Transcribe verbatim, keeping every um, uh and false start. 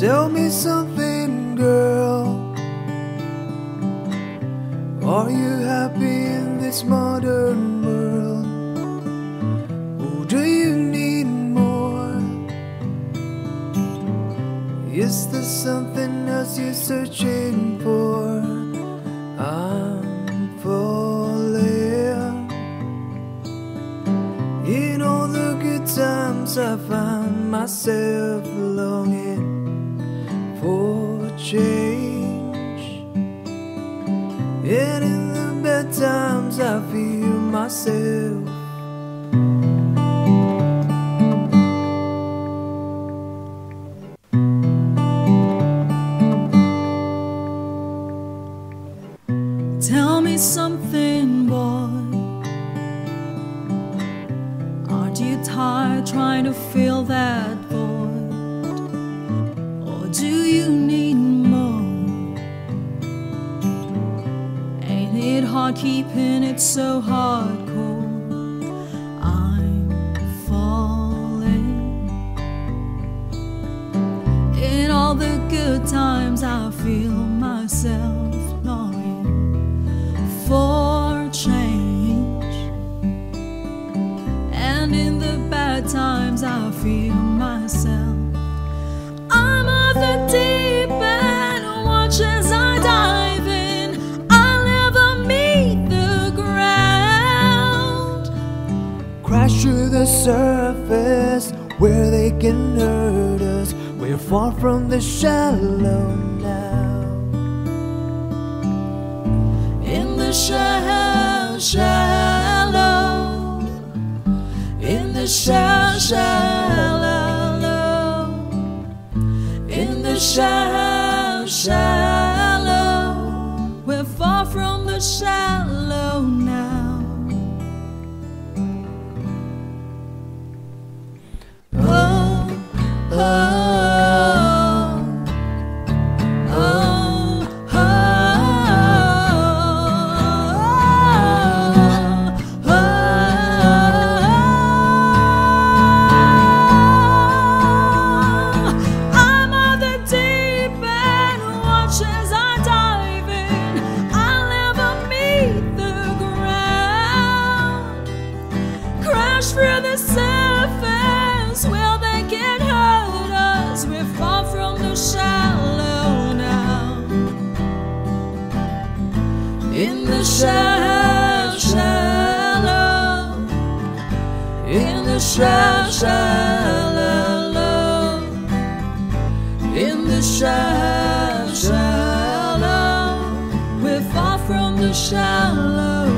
Tell me something, girl, are you happy in this modern world? Or do you need more? Is there something else you're searching for? I'm falling. In all the good times I find myself longing for change, and in the bad times I feel myself. Tell me something, boy, aren't you tired trying to fill that void? Do you need more? Ain't it hard keeping it so hardcore? I'm falling. In all the good times I feel myself longing for change, and in the bad times I feel myself. I'm off the deep end, watch as I dive in. I'll never meet the ground. Crash through the surface where they can hurt us. We're far from the shallow now. In the shallow, shallow. In the shallow, shallow. Shallow, shallow, we're far from the shallow now. Oh, oh, oh, oh, oh, oh, oh, oh. I'm on the as I dive in, I'll never meet the ground. Crash through the surface, well they can hurt us. We're far from the shallow now. In the shallow, shallow. In the shallow, shallow. In the shallow, shallow, we're far from the shallow.